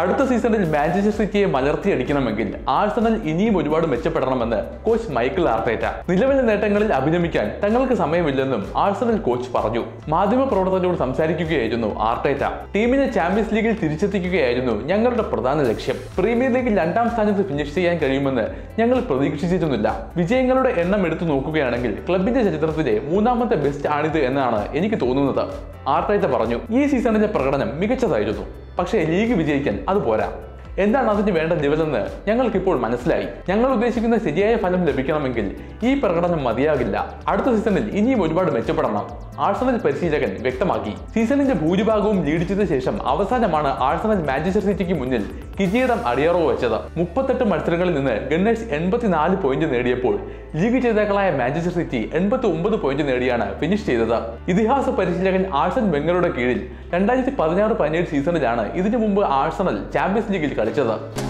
അടുത്ത സീസണിൽ മാഞ്ചസ്റ്റർ സിറ്റിയെ മലർത്തിയടിക്കണമെങ്കിൽ ആഴ്സണൽ ഇനിയും ഒരുപാട് മെച്ചപ്പെടണമെന്ന് കോച്ച് മൈക്കൽ ആർട്ടേറ്റ. നിലവിലെ നേട്ടങ്ങളിൽ അഭിനമിക്കാൻ തങ്ങൾക്ക് സമയമില്ലെന്നും ആഴ്സണൽ കോച്ച് പറഞ്ഞു. മാധ്യമപ്രവർത്തകരോട് സംസാരിക്കുകയായിരുന്നു ആർട്ടേറ്റ. ടീമിനെ ചാമ്പ്യൻസ് ലീഗിൽ തിരിച്ചെത്തിക്കുകയായിരുന്നു ഞങ്ങളുടെ പ്രധാന ലക്ഷ്യം. പ്രീമിയർ ലീഗിൽ രണ്ടാം സ്ഥാനത്ത് ഫിനിഷ് ചെയ്യാൻ കഴിയുമെന്ന് ഞങ്ങൾ പ്രതീക്ഷിച്ചിരുന്നില്ല. വിജയങ്ങളുടെ എണ്ണം എടുത്തു നോക്കുകയാണെങ്കിൽ ക്ലബിന്റെ ചരിത്രത്തിലെ മൂന്നാമത്തെ ബെസ്റ്റ് ആണിത് എന്നാണ് എനിക്ക് തോന്നുന്നത്, ആർട്ടേറ്റ പറഞ്ഞു. ഈ സീസണിലെ പ്രകടനം മികച്ചതായിരുന്നു, പക്ഷേ ലീഗ് വിജയിക്കാൻ അത് പോരാ. എന്താണ് അതിന് വേണ്ട ലെവലെന്ന് ഞങ്ങൾക്കിപ്പോൾ മനസ്സിലായി. ഞങ്ങൾ ഉദ്ദേശിക്കുന്ന ശരിയായ ഫലം ലഭിക്കണമെങ്കിൽ ഈ പ്രകടനം മതിയാകില്ല. അടുത്ത സീസണിൽ ഇനിയും ഒരുപാട് മെച്ചപ്പെടണം, ആഴ്സണൽ പരിശീലകൻ വ്യക്തമാക്കി. സീസണിന്റെ ഭൂരിഭാഗവും ലീഡ് ചെയ്ത ശേഷം അവസാനമാണ് ആഴ്സണൽ മാഞ്ചസ്റ്റർ സിറ്റിക്ക് മുന്നിൽ കിരീടം അടിയറവ് വെച്ചത്. 38 മത്സരങ്ങളിൽ നിന്ന് ഗണ്ണേഴ്സ് 84 പോയിന്റ് നേടിയപ്പോൾ ലീഗ് ജേതാക്കളായ മാഞ്ചസ്റ്റർ സിറ്റി 89 പോയിന്റ് നേടിയാണ് ഫിനിഷ് ചെയ്തത്. ഇതിഹാസ പരിശീലകൻ ആഴ്സൺ വെങ്ങറുടെ കീഴിൽ 2016-17 സീസണിലാണ് ഇതിനു മുമ്പ് ആഴ്സണൽ ചാമ്പ്യൻസ് ലീഗിൽ കളിച്ചത്.